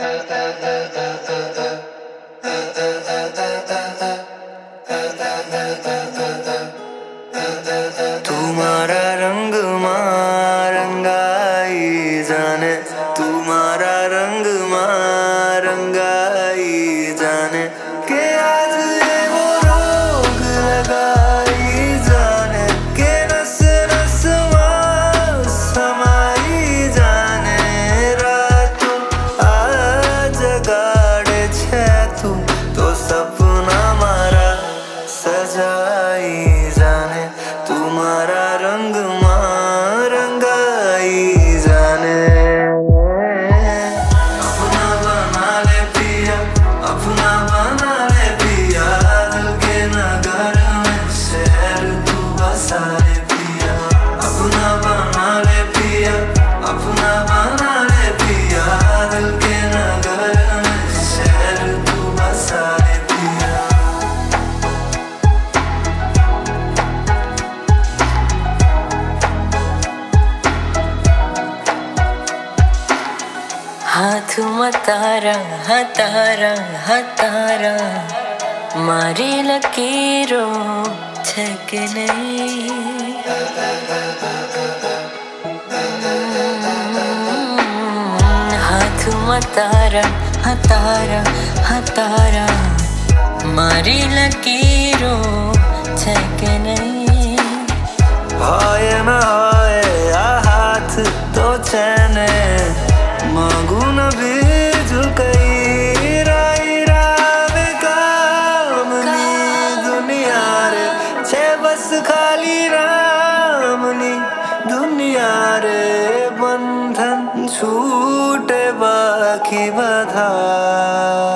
तुम्हारा रंग मां रंगाई जाने, तुम्हारा रंग मां रंगाई जाने के आज ये वो रोग लगाई जाने के नस नस मां समाई जाने। रातों आ जगाड़े छे तू तो सपना मारा सजाई जाने, तुम्हारा रंग मां रंगाई जाने। अपना बना ले पिया, अपना बना ले पिया, दिल के नगर में शहर तू बसा ले पिया। अपना बना ले पिया, अपना बना ले पिया, दिल के नगर में शहर तू बसा ले पिया। हाथ मतारा हतारा हतारा मारी लकीरों छक नहीं, हाथ मतारा हतारा हतारा मारी लकीरों छक नहीं। आए ना आए आ हाथ तो चैने मांगू न भेजू कई राई राम काम नी दुनिया रे छे बस खाली राम नी दुनिया रे। बंधन छूटे बाकी बधा।